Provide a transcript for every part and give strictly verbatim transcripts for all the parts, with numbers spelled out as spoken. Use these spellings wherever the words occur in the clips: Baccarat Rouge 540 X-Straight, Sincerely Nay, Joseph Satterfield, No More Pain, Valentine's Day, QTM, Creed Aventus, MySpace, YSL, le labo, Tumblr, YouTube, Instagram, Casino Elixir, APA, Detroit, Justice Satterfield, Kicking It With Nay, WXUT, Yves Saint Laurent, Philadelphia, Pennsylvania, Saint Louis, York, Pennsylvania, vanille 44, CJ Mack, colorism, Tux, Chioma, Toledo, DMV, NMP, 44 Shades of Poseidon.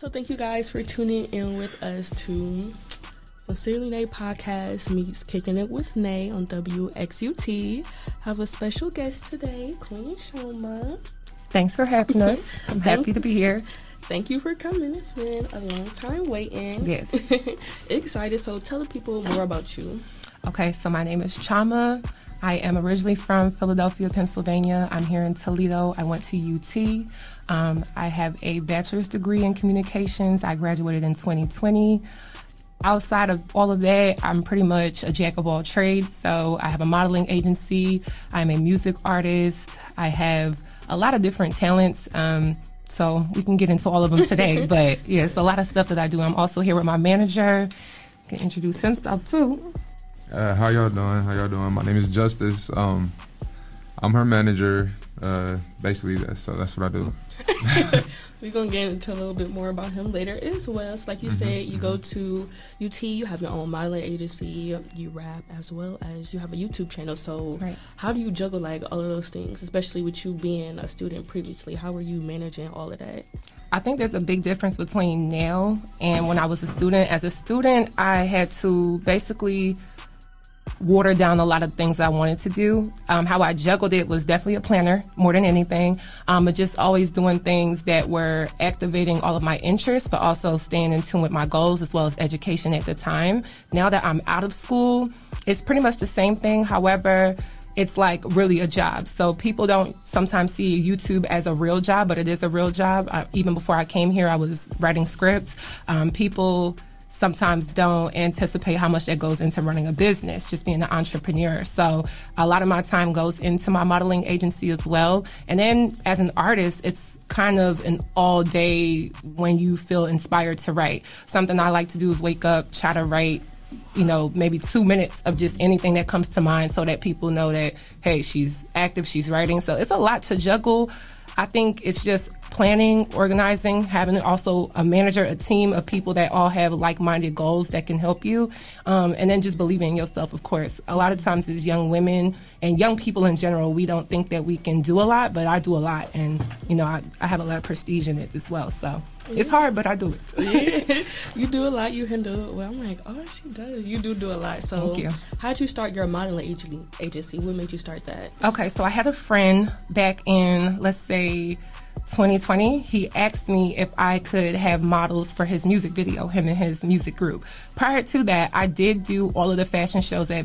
So thank you guys for tuning in with us to Sincerely Nay podcast meets Kicking It With Nay on W X U T. Have a special guest today, Queen Chioma. Thanks for having us. I'm happy to be here. Thank you for coming. It's been a long time waiting. Yes. Excited. So tell the people more about you. Okay, so my name is Chioma. I am originally from Philadelphia, Pennsylvania. I'm here in Toledo. I went to U T. Um, I have a bachelor's degree in communications. I graduated in twenty twenty. Outside of all of that, I'm pretty much a jack of all trades. So I have a modeling agency. I'm a music artist. I have a lot of different talents. Um, so we can get into all of them today. But yeah, it's a lot of stuff that I do. I'm also here with my manager. I can introduce himself too. Uh, how y'all doing? How y'all doing? My name is Justice. Um, I'm her manager. Uh, basically, that's, so that's what I do. We're going to get into a little bit more about him later as well. So like you mm-hmm, said, you mm-hmm. go to U T, you have your own modeling agency, you rap as well as you have a YouTube channel. So right. How do you juggle like all of those things, especially with you being a student previously? How are you managing all of that? I think there's a big difference between now and when I was a student. As a student, I had to basically watered down a lot of things I wanted to do. Um, how I juggled it was definitely a planner more than anything, um, but just always doing things that were activating all of my interests, but also staying in tune with my goals as well as education at the time. Now that I'm out of school, it's pretty much the same thing. However, it's like really a job. So people don't sometimes see YouTube as a real job, but it is a real job. I, even before I came here, I was writing scripts. Um, people sometimes don't anticipate how much that goes into running a business, just being an entrepreneur. So a lot of my time goes into my modeling agency as well. And then as an artist, it's kind of an all day when you feel inspired to write. Something I like to do is wake up, try to write, you know, maybe two minutes of just anything that comes to mind so that people know that, hey, she's active, she's writing. So it's a lot to juggle. I think it's just planning, organizing, having also a manager, a team of people that all have like-minded goals that can help you, um, and then just believing in yourself, of course. A lot of times as young women and young people in general, we don't think that we can do a lot, but I do a lot, and, you know, I, I have a lot of prestige in it as well, so it's hard, but I do it. Yeah. You do a lot, you handle it well. I'm like, oh, she does. You do do a lot. So thank you. How'd you start your modeling agency? What made you start that? Okay, so I had a friend back in, let's say, twenty twenty. He asked me if I could have models for his music video, him and his music group. Prior to that, I did do all of the fashion shows at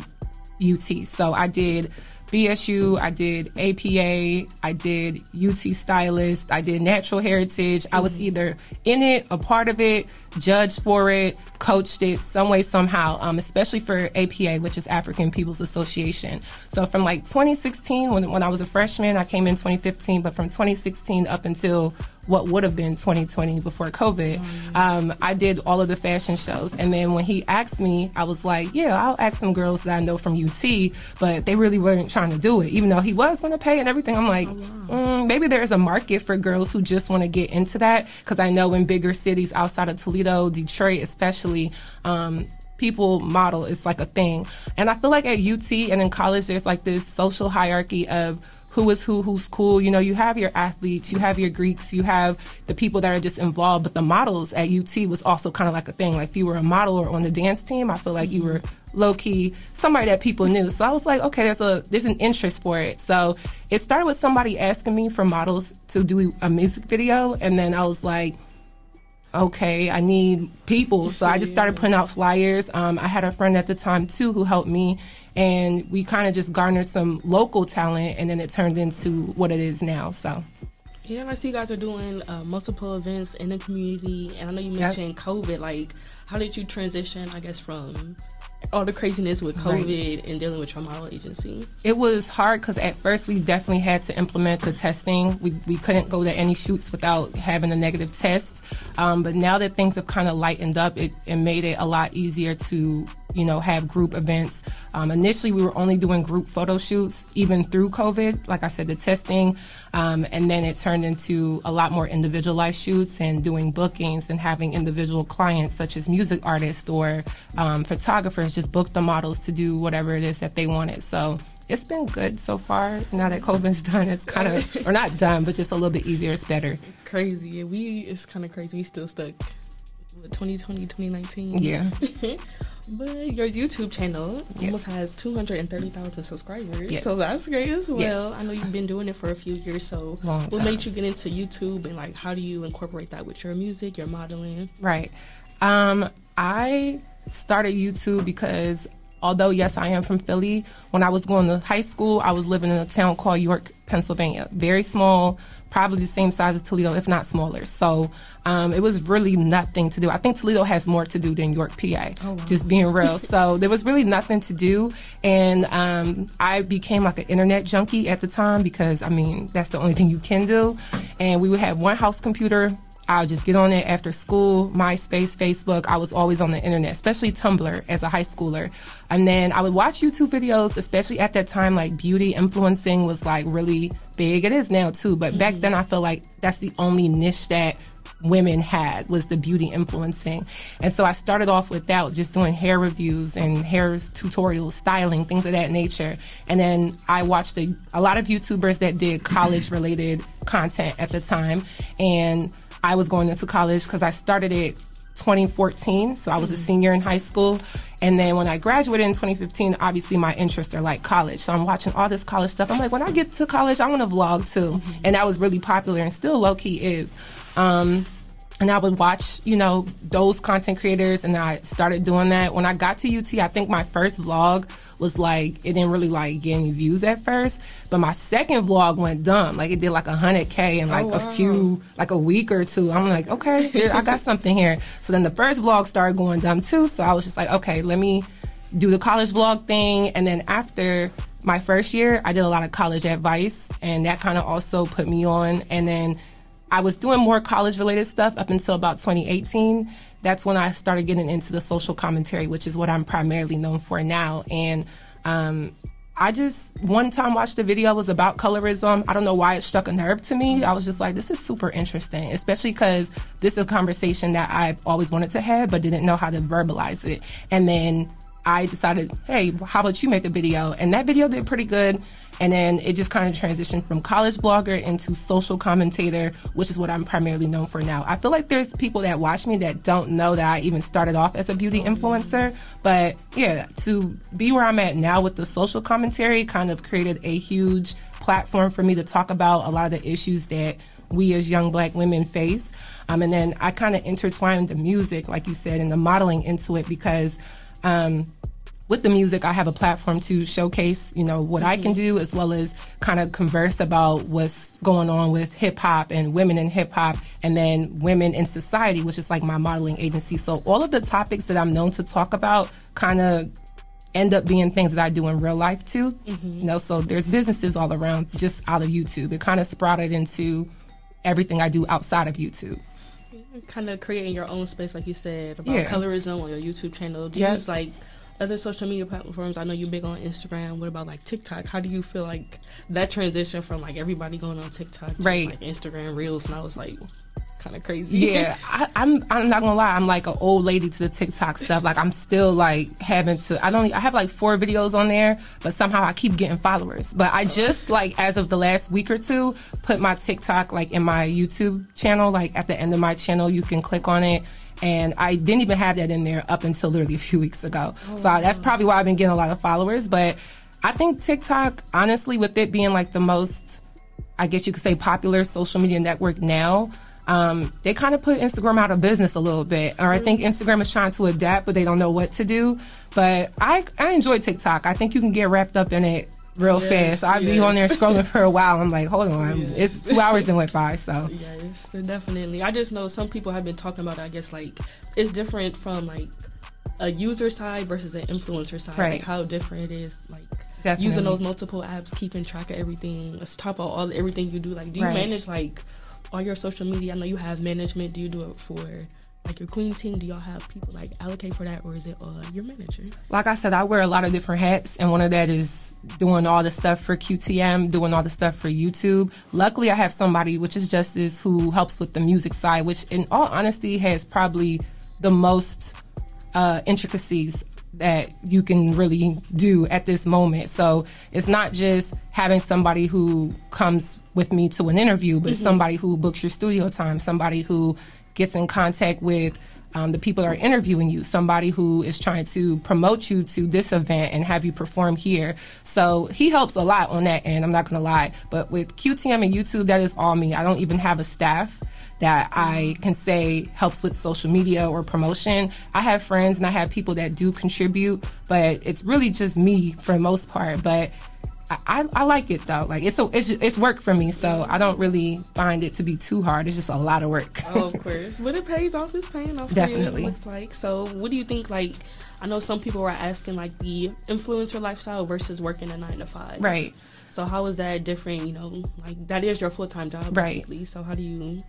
U T. So I did B S U, I did A P A, I did U T Stylist, I did Natural Heritage. Mm-hmm. I was either in it, a part of it, judged for it, coached it some way, somehow, um, especially for A P A, which is African People's Association. So from like twenty sixteen, when, when I was a freshman, I came in twenty fifteen, but from twenty sixteen up until what would have been twenty twenty before COVID, mm-hmm. um, I did all of the fashion shows. And then when he asked me, I was like, yeah, I'll ask some girls that I know from U T, but they really weren't trying to do it, even though he was going to pay and everything. I'm like, oh, wow. mm, maybe there is a market for girls who just want to get into that, because I know in bigger cities outside of Toledo, Detroit especially, um, people model is like a thing. And I feel like at U T and in college, there's like this social hierarchy of who is who, who's cool. You know, you have your athletes, you have your Greeks, you have the people that are just involved, but the models at U T was also kind of like a thing. Like if you were a model or on the dance team, I feel like you were low-key somebody that people knew. So I was like, okay, there's a there's an interest for it. So it started with somebody asking me for models to do a music video, and then I was like, okay, I need people. So I just started putting out flyers. Um, I had a friend at the time, too, who helped me, and we kind of just garnered some local talent, and then it turned into what it is now. So yeah, and I see you guys are doing uh, multiple events in the community, and I know you mentioned yep. COVID. Like, how did you transition, I guess, from all the craziness with COVID right. and dealing with your model agency? It was hard because at first we definitely had to implement the testing. We we couldn't go to any shoots without having a negative test. Um, but now that things have kind of lightened up, it, it made it a lot easier to, you know, have group events. Um, initially, we were only doing group photo shoots, even through COVID. Like I said, the testing. Um, and then it turned into a lot more individualized shoots and doing bookings and having individual clients such as music artists or um, photographers just book the models to do whatever it is that they wanted. So it's been good so far. Now that COVID's done, it's kind of, or not done, but just a little bit easier. It's better. Crazy. Yeah, we, it's kind of crazy. We still stuck with twenty twenty, twenty nineteen. Yeah. But your YouTube channel yes. almost has two hundred thirty thousand subscribers. Yes. So that's great as well. Yes. I know you've been doing it for a few years. So Long what time. made you get into YouTube, and like, how do you incorporate that with your music, your modeling? Right. Um, I started YouTube because, although, yes, I am from Philly, when I was going to high school, I was living in a town called York, Pennsylvania. Very small, probably the same size as Toledo, if not smaller. So um, it was really nothing to do. I think Toledo has more to do than York, P A, oh, wow. just being real. So there was really nothing to do. And um, I became like an internet junkie at the time because, I mean, that's the only thing you can do. And we would have one house computer. I'll just get on it after school, MySpace, Facebook. I was always on the internet, especially Tumblr as a high schooler. And then I would watch YouTube videos, especially at that time, like beauty influencing was like really big. It is now too, but mm-hmm. back then I feel like that's the only niche that women had was the beauty influencing. And so I started off with that, just doing hair reviews and hair tutorials, styling, things of that nature. And then I watched a, a lot of YouTubers that did college related content at the time. And I was going into college because I started it twenty fourteen, so I was a senior in high school. And then when I graduated in twenty fifteen, obviously my interests are like college. So I'm watching all this college stuff. I'm like, when I get to college, I want to vlog too. And that was really popular and still low-key is. Um, and I would watch, you know, those content creators, and I started doing that. When I got to U T, I think my first vlog was like, it didn't really like get any views at first, but my second vlog went dumb. Like it did like one hundred K in like oh, wow. a few, like a week or two. I'm like, okay, here, I got something here. So then the first vlog started going dumb too. So I was just like, okay, let me do the college vlog thing. And then after my first year, I did a lot of college advice, and that kind of also put me on. And then I was doing more college related stuff up until about twenty eighteen. That's when I started getting into the social commentary, which is what I'm primarily known for now. And um, I just one time watched a video was about colorism. I don't know why it struck a nerve to me. I was just like, this is super interesting, especially because this is a conversation that I've always wanted to have but didn't know how to verbalize it. And then I decided, hey, how about you make a video? And that video did pretty good. And then it just kind of transitioned from college blogger into social commentator, which is what I'm primarily known for now. I feel like there's people that watch me that don't know that I even started off as a beauty influencer. But yeah, to be where I'm at now with the social commentary kind of created a huge platform for me to talk about a lot of the issues that we as young black women face. Um, and then I kind of intertwined the music, like you said, and the modeling into it because um with the music, I have a platform to showcase, you know, what mm-hmm. I can do, as well as kind of converse about what's going on with hip hop and women in hip hop, and then women in society, which is like my modeling agency. So all of the topics that I'm known to talk about kind of end up being things that I do in real life too. Mm-hmm. You know, so there's businesses all around just out of YouTube. It kind of sprouted into everything I do outside of YouTube. Kind of creating your own space, like you said, about yeah. colorism on your YouTube channel. Do you yes. use like other social media platforms? I know you're big on Instagram. What about like TikTok? How do you feel like that transition from like everybody going on TikTok to right. like Instagram Reels? And I was like, kind of crazy. Yeah, I, I'm. I'm not gonna lie. I'm like an old lady to the TikTok stuff. Like I'm still like having to. I don't. I have like four videos on there, but somehow I keep getting followers. But I just like as of the last week or two, put my TikTok like in my YouTube channel. Like at the end of my channel, you can click on it. And I didn't even have that in there up until literally a few weeks ago. Oh, so I, that's probably why I've been getting a lot of followers. But I think TikTok, honestly, with it being like the most, I guess you could say, popular social media network now, um, they kind of put Instagram out of business a little bit. Or I think Instagram is trying to adapt, but they don't know what to do. But I, I enjoy TikTok. I think you can get wrapped up in it real yes, fast. So I'd yes. be on there scrolling for a while. I'm like, hold on, yes. it's two hours that went by. So yes, definitely. I just know some people have been talking about it. I guess like it's different from like a user side versus an influencer side. Right. Like how different it is. Like definitely. Using those multiple apps, keeping track of everything. Let's talk about all everything you do. Like, do you right. manage like all your social media? I know you have management. Do you do it for like your queen team? Do y'all have people like allocate for that, or is it uh, your manager? Like I said, I wear a lot of different hats, and one of that is doing all the stuff for Q T M, doing all the stuff for YouTube. Luckily, I have somebody, which is Justice, who helps with the music side, which in all honesty has probably the most uh, intricacies that you can really do at this moment. So it's not just having somebody who comes with me to an interview, but mm-hmm. somebody who books your studio time, somebody who gets in contact with um, the people that are interviewing you, somebody who is trying to promote you to this event and have you perform here. So he helps a lot on that end, I'm not going to lie. But with Q T M and YouTube, that is all me. I don't even have a staff that I can say helps with social media or promotion. I have friends and I have people that do contribute, but it's really just me for the most part. But I, I, I like it though. Like it's, a, it's it's work for me, so I don't really find it to be too hard. It's just a lot of work. Oh, of course, but it pays off. It's paying off. Definitely. For you, it looks like. So, what do you think? Like, I know some people are asking like the influencer lifestyle versus working a nine to five. Right. So how is that different? You know, like that is your full time job, basically. Right. So how do you?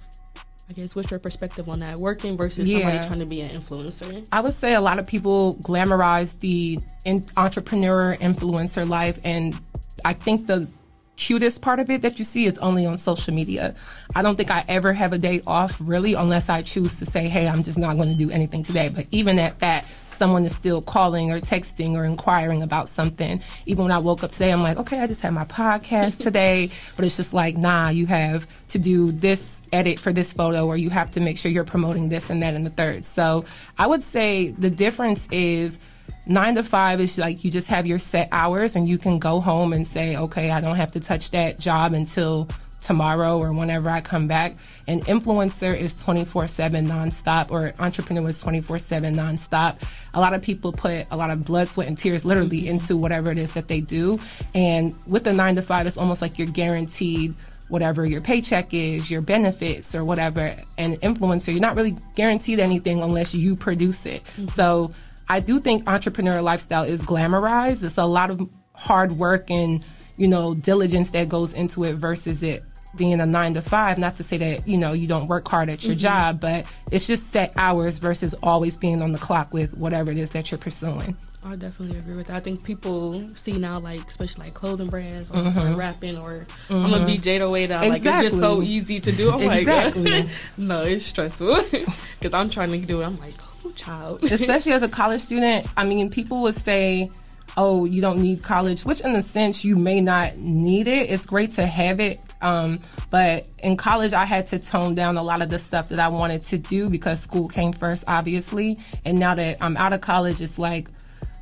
I guess, what's your perspective on that? Working versus yeah. somebody trying to be an influencer? I would say a lot of people glamorize the in- entrepreneur, influencer life. And I think the cutest part of it that you see is only on social media. I don't think I ever have a day off, really, unless I choose to say, hey, I'm just not going to do anything today. But even at that, someone is still calling or texting or inquiring about something. Even when I woke up today, I'm like, okay, I just had my podcast today. But it's just like, nah, you have to do this edit for this photo, or you have to make sure you're promoting this and that and the third. So I would say the difference is nine to five is like you just have your set hours and you can go home and say, okay, I don't have to touch that job until tomorrow or whenever I come back. An influencer is twenty-four seven nonstop, or entrepreneur is twenty-four seven nonstop. A lot of people put a lot of blood, sweat, and tears literally into whatever it is that they do. And with the nine to five, it's almost like you're guaranteed whatever your paycheck is, your benefits or whatever. And influencer, you're not really guaranteed anything unless you produce it. Mm-hmm. So I do think entrepreneurial lifestyle is glamorized. It's a lot of hard work and, you know, diligence that goes into it versus it being a nine to five. Not to say that, you know, you don't work hard at your mm-hmm. job, but it's just set hours versus always being on the clock with whatever it is that you're pursuing. I definitely agree with that. I think people see now, like, especially like clothing brands or mm-hmm. rapping or mm-hmm. I'm going to be Jada Wade out. Exactly. Like, it's just so easy to do. I'm exactly. like, no, it's stressful because I'm trying to do it. I'm like, oh, child. Especially as a college student, I mean, people would say, oh, you don't need college, which in a sense you may not need it. It's great to have it. Um, but in college, I had to tone down a lot of the stuff that I wanted to do because school came first, obviously. And now that I'm out of college, it's like,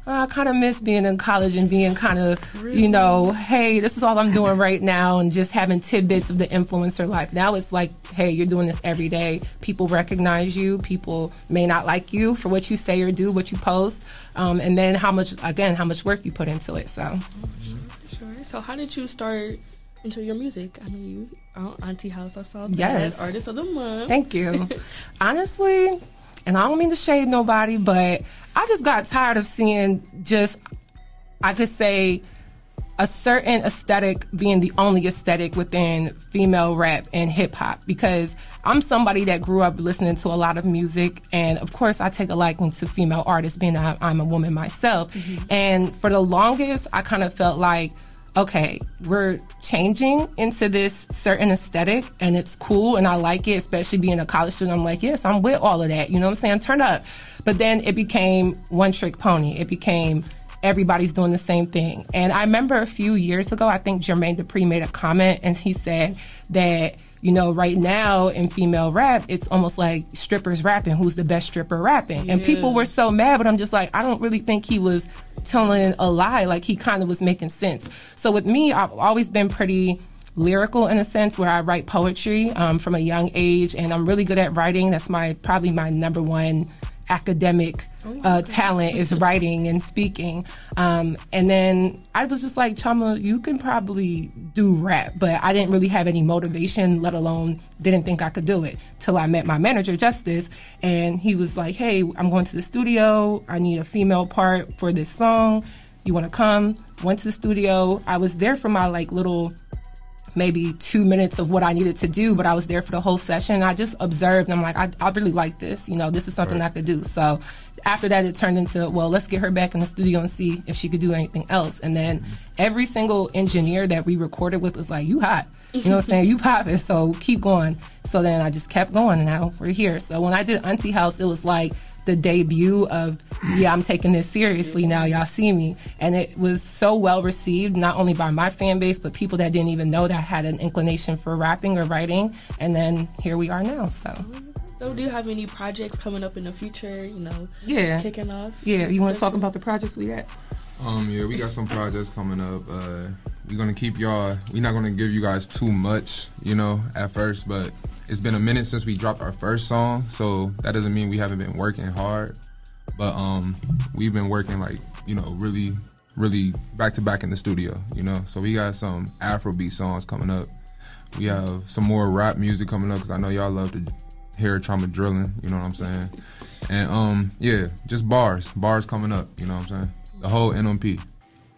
I kind of miss being in college and being kind of, really? you know, hey, this is all I'm doing right now, and just having tidbits of the influencer life. Now it's like, hey, you're doing this every day. People recognize you. People may not like you for what you say or do, what you post, um, and then how much, again, how much work you put into it. So, sure, sure. So how did you start into your music? I mean, you, oh, Auntie House, I saw that. Yes. Artist of the Month. Thank you. Honestly, and I don't mean to shade nobody, but I just got tired of seeing just, I could say, a certain aesthetic being the only aesthetic within female rap and hip hop, because I'm somebody that grew up listening to a lot of music. And of course, I take a liking to female artists, being that I'm a woman myself. Mm-hmm. And for the longest, I kind of felt like, okay, we're changing into this certain aesthetic and it's cool and I like it, especially being a college student. I'm like, yes, I'm with all of that. You know what I'm saying? Turn up. But then it became one trick pony. It became everybody's doing the same thing. And I remember a few years ago, I think Jermaine Dupri made a comment and he said that, you know, right now in female rap, it's almost like strippers rapping. Who's the best stripper rapping? Yeah. And people were so mad, but I'm just like, I don't really think he was telling a lie. Like, he kind of was making sense. So with me, I've always been pretty lyrical in a sense where I write poetry um, from a young age, and I'm really good at writing. That's my probably my number one academic uh, talent is writing and speaking. Um, and then I was just like, Chioma, you can probably do rap, but I didn't really have any motivation, let alone didn't think I could do it till I met my manager, Justice. And he was like, hey, I'm going to the studio. I need a female part for this song. You want to come? Went to the studio. I was there for my like little maybe two minutes of what I needed to do, but I was there for the whole session. I just observed, and I'm like, I, I really like this. You know, this is something right. I could do. So after that, it turned into, well, let's get her back in the studio and see if she could do anything else. And then every single engineer that we recorded with was like, you hot. You know what I'm saying? You popping, so keep going. So then I just kept going, and now we're here. So when I did Auntie House, it was like the debut of yeah, I'm taking this seriously now. Y'all see me. And it was so well received, not only by my fan base, but people that didn't even know that I had an inclination for rapping or writing. And then here we are now. So. So do you have any projects coming up in the future, you know, yeah. kicking off? Yeah, you want to talk about the projects we got? Um, yeah, we got some projects coming up. Uh, we're going to keep y'all, we're not going to give you guys too much, you know, at first, but it's been a minute since we dropped our first song, so that doesn't mean we haven't been working hard, but um, we've been working, like, you know, really, really back-to-back in the studio, you know? So we got some Afrobeat songs coming up. We have some more rap music coming up, because I know y'all love to hear trauma drilling, you know what I'm saying? And, um, yeah, just bars, bars coming up, you know what I'm saying? The whole N M P.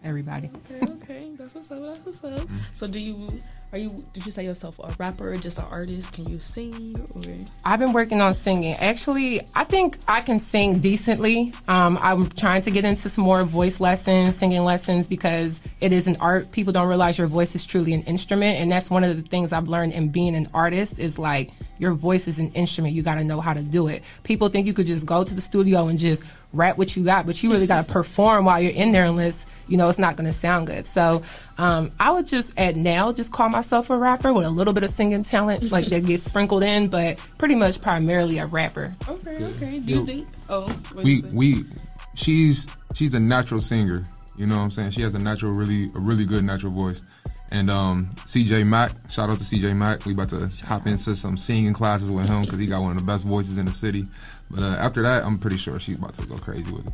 Everybody. Okay, okay, that's what's up. That's what's up. Mm-hmm. So, do you are you did you say yourself a rapper, or just an artist? Can you sing? Or? I've been working on singing. Actually, I think I can sing decently. Um, I'm trying to get into some more voice lessons, singing lessons, because it is an art. People don't realize your voice is truly an instrument, and that's one of the things I've learned in being an artist is like your voice is an instrument. You got to know how to do it. People think you could just go to the studio and just rap what you got, but you really got to perform while you're in there, unless you know it's not going to sound good. So um, I would just at now just call myself a rapper with a little bit of singing talent, like that gets sprinkled in, but pretty much primarily a rapper. Okay, okay. Do you, you think? Oh, what we we she's she's a natural singer. You know what I'm saying? She has a natural, really a really good natural voice. And um, C J Mack, shout out to C J Mack. We about to hop into some singing classes with him because he got one of the best voices in the city. But uh, after that, I'm pretty sure she's about to go crazy with it.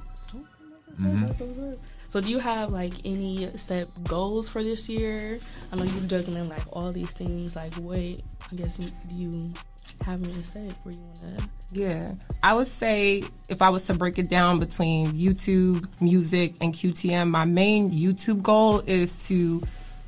Mm-hmm. So do you have like any set goals for this year? I know you're juggling like all these things. Like what, I guess, do you have any set where you want to? Yeah, I would say if I was to break it down between YouTube, music, and Q T M, my main YouTube goal is to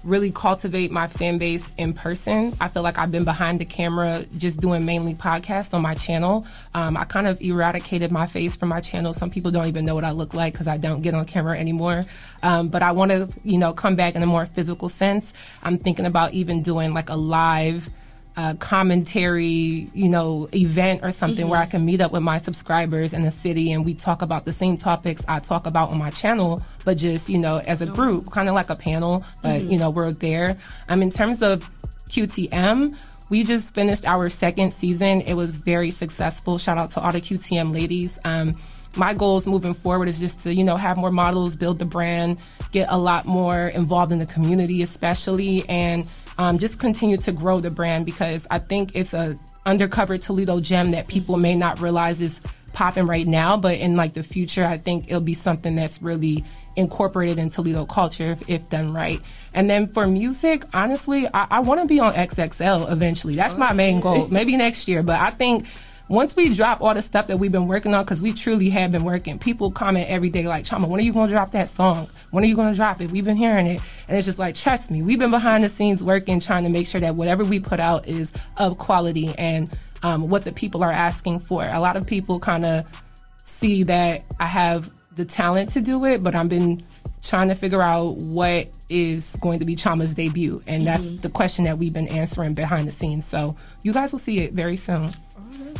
really cultivate my fan base in person. I feel like I've been behind the camera just doing mainly podcasts on my channel. Um, I kind of eradicated my face from my channel. Some people don't even know what I look like because I don't get on camera anymore. Um, but I want to, you know, come back in a more physical sense. I'm thinking about even doing like a live uh, commentary, you know, event or something, mm-hmm. where I can meet up with my subscribers in the city and we talk about the same topics I talk about on my channel, but just, you know, as a group, kind of like a panel, but, mm-hmm. you know, we're there. Um, in terms of Q T M, we just finished our second season. It was very successful. Shout out to all the Q T M ladies. Um, my goals moving forward is just to, you know, have more models, build the brand, get a lot more involved in the community, especially, and um, just continue to grow the brand, because I think it's a undercover Toledo gem that people may not realize is popping right now, but in like the future, I think it'll be something that's really incorporated in Toledo culture if, if done right. And then for music, honestly, I, I want to be on X X L eventually. That's my main goal. Maybe next year, but I think once we drop all the stuff that we've been working on, because we truly have been working, people comment every day like, Chioma, when are you going to drop that song? When are you going to drop it? We've been hearing it. And it's just like, trust me, we've been behind the scenes working, trying to make sure that whatever we put out is of quality and um, what the people are asking for. A lot of people kind of see that I have the talent to do it, but I've been trying to figure out what is going to be Chioma's debut. And mm-hmm. that's the question that we've been answering behind the scenes. So you guys will see it very soon.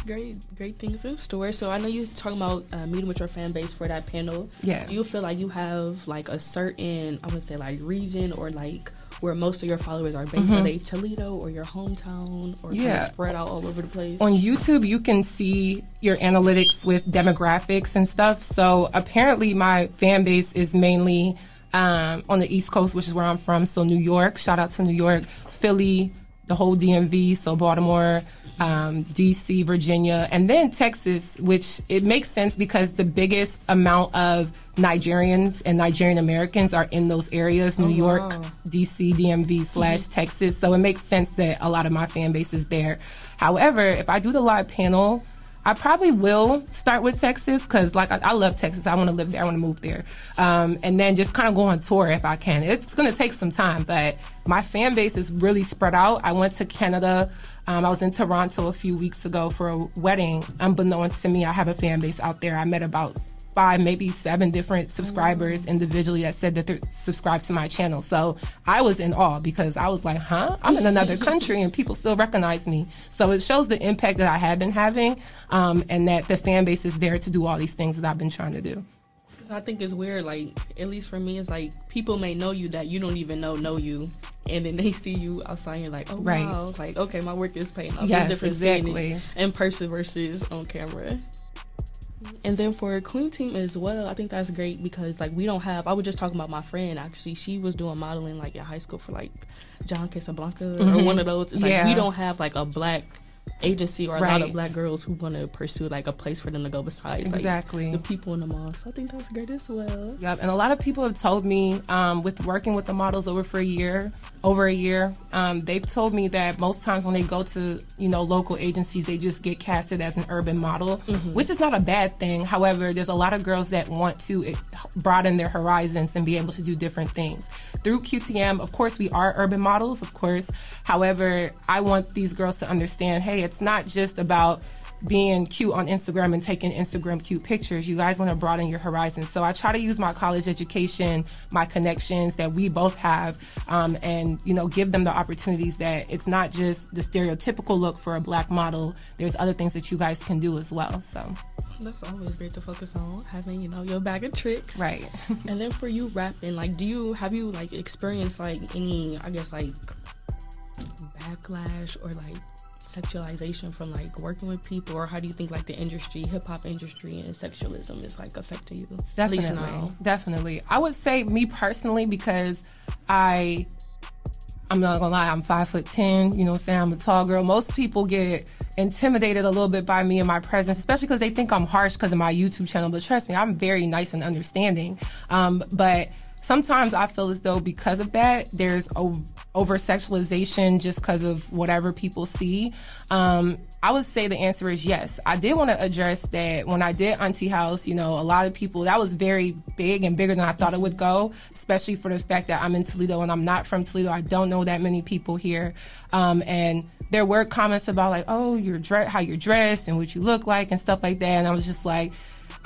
Great, great things in store. So I know you're talking about uh, meeting with your fan base for that panel. Yeah. Do you feel like you have like a certain, I would say, like region or like where most of your followers are based? Mm-hmm. Are they Toledo or your hometown, or yeah. kind of spread out all over the place? On YouTube, you can see your analytics with demographics and stuff. So apparently my fan base is mainly um, on the East Coast, which is where I'm from. So New York, shout out to New York, Philly, the whole D M V, so Baltimore, um, D C, Virginia, and then Texas, which it makes sense because the biggest amount of Nigerians and Nigerian Americans are in those areas, New oh, York, wow. D C, D M V slash mm-hmm. Texas. So it makes sense that a lot of my fan base is there. However, if I do the live panel, I probably will start with Texas because, like, I, I love Texas. I want to live there. I want to move there. Um, and then just kind of go on tour if I can. It's going to take some time, but my fan base is really spread out. I went to Canada. Um, I was in Toronto a few weeks ago for a wedding. Unbeknownst to me, I have a fan base out there. I met about five, maybe seven different subscribers mm-hmm. individually that said that they're subscribed to my channel. So I was in awe because I was like, huh? I'm in another country and people still recognize me. So it shows the impact that I have been having um, and that the fan base is there to do all these things that I've been trying to do. Because I think it's weird, like, at least for me, it's like people may know you that you don't even know know you. And then they see you outside and you're like, oh, right. wow. Like, okay, my work is paying off. Yes, exactly. In person versus on camera. And then for Queen Team as well, I think that's great because, like, we don't have... I was just talking about my friend, actually. She was doing modeling, like, in high school for, like, John Casablanca mm-hmm. or one of those. It's yeah. like, we don't have, like, a black... agency or a right. lot of black girls who want to pursue like a place for them to go besides exactly. like the people in the mall. So I think that's great as well. Yep. And a lot of people have told me um, with working with the models over for a year, over a year, um, they've told me that most times when they go to, you know, local agencies, they just get casted as an urban model, mm-hmm. which is not a bad thing. However, there's a lot of girls that want to broaden their horizons and be able to do different things. Through Q T M, of course, we are urban models, of course. However, I want these girls to understand, hey, it's not just about being cute on Instagram and taking Instagram cute pictures. You guys want to broaden your horizons. So I try to use my college education, my connections that we both have, um, and, you know, give them the opportunities that it's not just the stereotypical look for a black model. There's other things that you guys can do as well. So that's always great to focus on, having, you know, your bag of tricks. Right. And then for you rapping, like, do you, have you, like, experienced, like, any, I guess, like, backlash or, like, sexualization from like working with people, or how do you think like the industry, hip-hop industry and sexualism is like affecting you? Definitely, at least now. Definitely. I would say me personally, because I I'm not gonna lie, I'm five foot ten, you know what I'm saying, I'm a tall girl. Most people get intimidated a little bit by me and my presence, especially because they think I'm harsh because of my YouTube channel, but trust me, I'm very nice and understanding. Um, but sometimes I feel as though because of that, there's over, over sexualization just because of whatever people see. Um, I would say the answer is yes. I did want to address that when I did Auntie House, you know, a lot of people, that was very big and bigger than I thought it would go, especially for the fact that I'm in Toledo and I'm not from Toledo. I don't know that many people here. Um, and there were comments about like, oh, you're dre- how you're dressed and what you look like and stuff like that. And I was just like,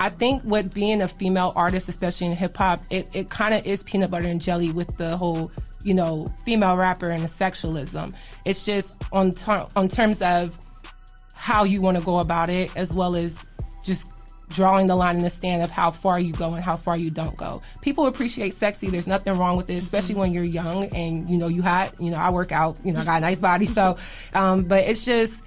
I think what being a female artist, especially in hip-hop, it, it kind of is peanut butter and jelly with the whole, you know, female rapper and the sexualism. It's just on, ter- on terms of how you want to go about it, as well as just drawing the line in the stand of how far you go and how far you don't go. People appreciate sexy. There's nothing wrong with it, especially when you're young and, you know, you hot. You know, I work out. You know, I got a nice body. So, um, but it's just...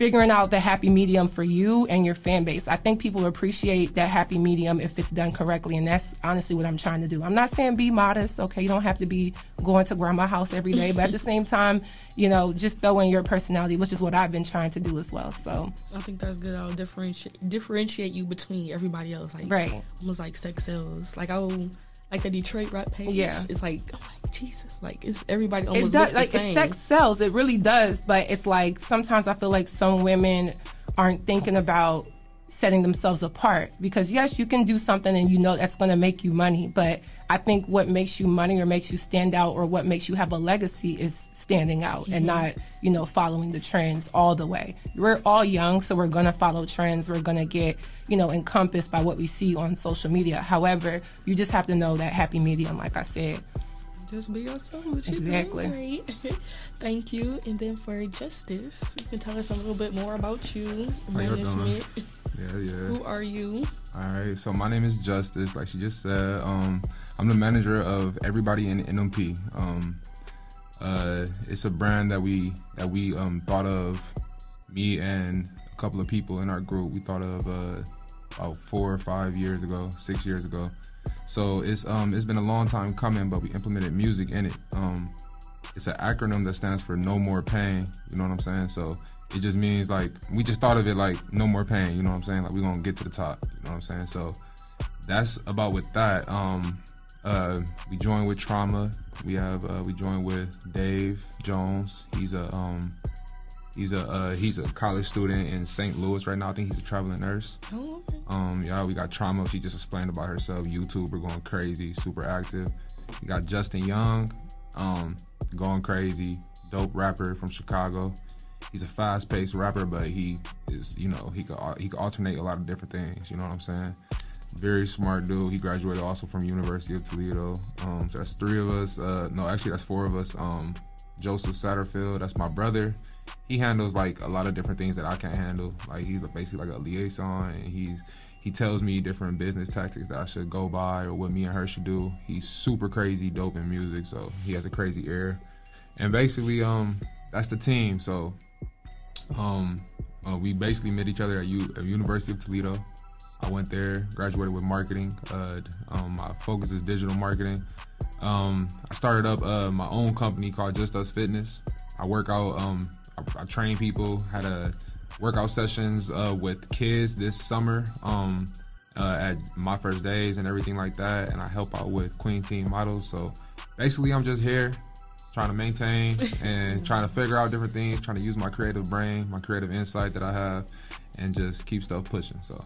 figuring out the happy medium for you and your fan base. I think people appreciate that happy medium if it's done correctly, and that's honestly what I'm trying to do. I'm not saying be modest, okay? You don't have to be going to grandma's house every day, but at the same time, you know, just throw in your personality, which is what I've been trying to do as well, so. I think that's good. I'll differentiate differentiate you between everybody else. Like, right. Almost like sex sells. Like, I will... Like the Detroit rap page, yeah. It's like, oh my Jesus, like it's everybody almost it does, looks like the same. It sex sells, it really does, but it's like sometimes I feel like some women aren't thinking about setting themselves apart because yes, you can do something and you know that's going to make you money, but I think what makes you money or makes you stand out or what makes you have a legacy is standing out mm-hmm. and not, you know, following the trends all the way. We're all young, so we're going to follow trends. We're going to get, you know, encompassed by what we see on social media. However, you just have to know that happy medium, like I said. Just be yourself. Exactly. Doing great. Thank you. And then for Justice, you can tell us a little bit more about you. How you doing? Yeah, yeah. Who are you? All right. So my name is Justice. Like she just said, um, I'm the manager of Everybody in N M P. Um, uh, it's a brand that we that we um, thought of. Me and a couple of people in our group, we thought of uh, about four or five years ago, six years ago. So it's um, it's been a long time coming, but we implemented music in it. Um, it's an acronym that stands for No More Pain. You know what I'm saying? So. It just means, like, we just thought of it like no more pain, you know what I'm saying? Like, we're going to get to the top, you know what I'm saying? So that's about with that. Um, uh, we join with Trauma. We have, uh, we join with Dave Jones. He's a, um, he's a, uh, he's a college student in Saint Louis right now. I think he's a traveling nurse. Oh, okay. Um, yeah, we got Trauma. She just explained about herself. YouTube, we're going crazy, super active. We got Justin Young, um, going crazy, dope rapper from Chicago. He's a fast-paced rapper, but he is, you know, he could he could alternate a lot of different things. You know what I'm saying? Very smart dude. He graduated also from University of Toledo. Um, so that's three of us. Uh, no, actually, that's four of us. Um, Joseph Satterfield, that's my brother. He handles like a lot of different things that I can't handle. Like he's basically like a liaison, and he's He tells me different business tactics that I should go by or what me and her should do. He's super crazy dope in music, so he has a crazy ear. And basically, um, that's the team. So um, uh, we basically met each other at, U- at University of Toledo. I went there, graduated with marketing. Uh, um, my focus is digital marketing. Um, I started up uh, my own company called Just Us Fitness. I work out, um, I, I train people, had a workout sessions uh, with kids this summer um, uh, at my first days and everything like that. And I help out with Queen Team models. So basically I'm just here trying to maintain and trying to figure out different things, trying to use my creative brain, my creative insight that I have, and just keep stuff pushing. So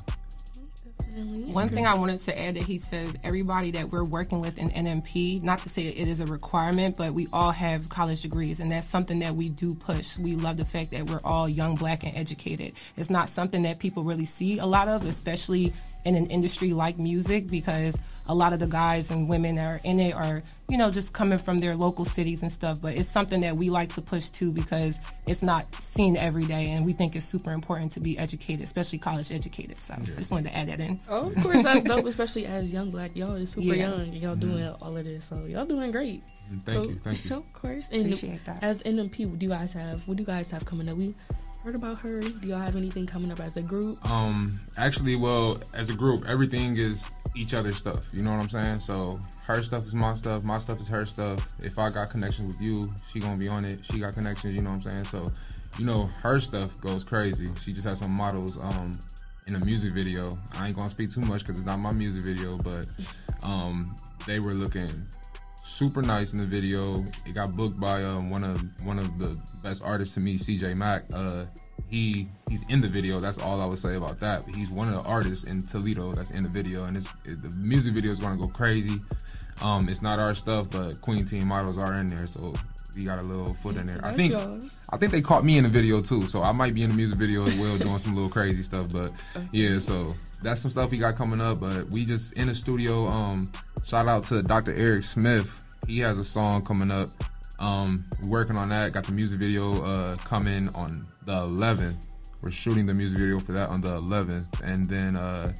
one thing I wanted to add that he says, everybody that we're working with in N M P, not to say it is a requirement, but we all have college degrees, and that's something that we do push. We love the fact that we're all young, black, and educated. It's not something that people really see a lot of, especially in an industry like music, because a lot of the guys and women that are in it are, you know, just coming from their local cities and stuff. But it's something that we like to push too, because it's not seen every day, and we think it's super important to be educated, especially college educated. So yeah. I just wanted to add that in. Oh, of course, that's dope, especially as young black. Y'all is super yeah. young. Y'all doing mm-hmm. all of this, so y'all doing great. Thank so, you, thank you. Of course, and appreciate that. As N M P, what do you guys have? What do you guys have coming up? We heard about her. Do y'all have anything coming up as a group? Um, actually, well, as a group, everything is each other's stuff. You know what I'm saying? So her stuff is my stuff, my stuff is her stuff. If I got connections with you, she gonna be on it. She got connections. You know what I'm saying? So, you know, her stuff goes crazy. She just has some models um in a music video. I ain't gonna speak too much because it's not my music video, but um they were looking super nice in the video. It got booked by um, one of one of the best artists to me, C J Mack. Uh, he he's in the video. That's all I would say about that. But he's one of the artists in Toledo that's in the video, and it's it, the music video is gonna go crazy. Um, it's not our stuff, but Queen Team models are in there, so we got a little foot in there. I think I think they caught me in the video too, so I might be in the music video as well, doing some little crazy stuff. But yeah, so that's some stuff we got coming up. But we just in the studio. Um, shout out to Doctor Eric Smith. He has a song coming up. Um, working on that. Got the music video uh, coming on the eleventh. We're shooting the music video for that on the eleventh. And then uh,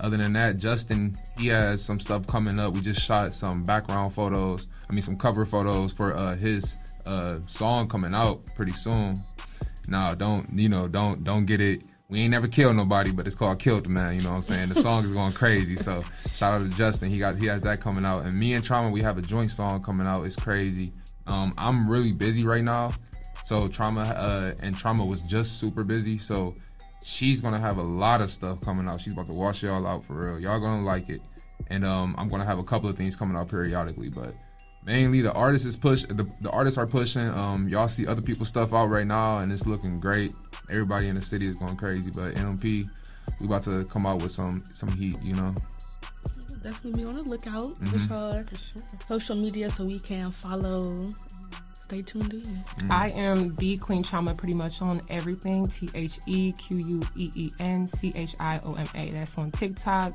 other than that, Justin, he has some stuff coming up. We just shot some background photos. I mean, some cover photos for uh, his uh, song coming out pretty soon. Now, don't, you know, don't, don't get it. We ain't never killed nobody, but it's called Killed the Man, you know what I'm saying? The song is going crazy, so shout out to Justin. He got he has that coming out. And me and Trauma, we have a joint song coming out. It's crazy. Um, I'm really busy right now, so Trauma uh, and Trauma was just super busy, so she's going to have a lot of stuff coming out. She's about to wash y'all out for real. Y'all going to like it. And um, I'm going to have a couple of things coming out periodically, but mainly the artists is push. The, the artists are pushing. Um, y'all see other people's stuff out right now, and it's looking great. Everybody in the city is going crazy, but N M P, we about to come out with some some heat, you know. Definitely be on the lookout mm-hmm. for our social media, so we can follow. Stay tuned in. Mm-hmm. I am the Queen Chioma pretty much on everything. T H E Q U E E N C H I O M A. That's on TikTok,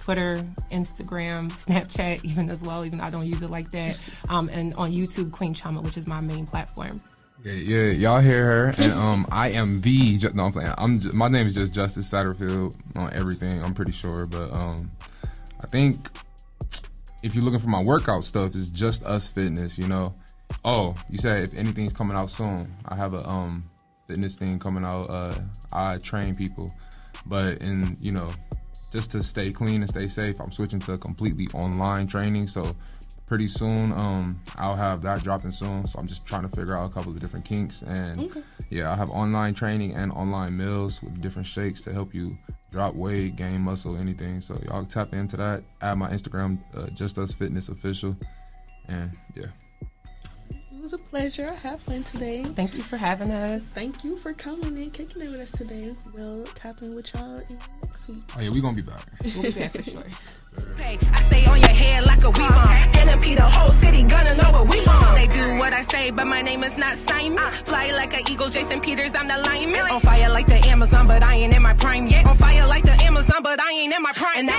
Twitter, Instagram, Snapchat, even as well, even though I don't use it like that. Um, and on YouTube, Queen Chioma, which is my main platform. Yeah, yeah, y'all hear her. And um, I am the, no, I'm saying, I'm just, my name is just Justice Satterfield on everything, I'm pretty sure. But um, I think if you're looking for my workout stuff, it's Just Us Fitness, you know. Oh, you said if anything's coming out soon, I have a um fitness thing coming out. Uh, I train people, but in, you know, just to stay clean and stay safe, I'm switching to completely online training. So pretty soon, um, I'll have that dropping soon. So I'm just trying to figure out a couple of different kinks. And okay. yeah, I have online training and online meals with different shakes to help you drop weight, gain muscle, anything. So y'all tap into that. Add my Instagram, uh, Just Us Fitness Official. And yeah. It was a pleasure. I had fun today. Thank you for having us. Thank you for coming and kicking it with us today. We'll tap in with y'all next week. Oh yeah, we're gonna be back. We'll be back for sure. Hey, I stay on your head like a weave on. N M P, the whole city gonna know what we on. They do what I say, but my name is not Simon. Fly like an eagle, Jason Peters, I'm the lineman. On fire like the Amazon, but I ain't in my prime yet. On fire like the Amazon, but I ain't in my prime. And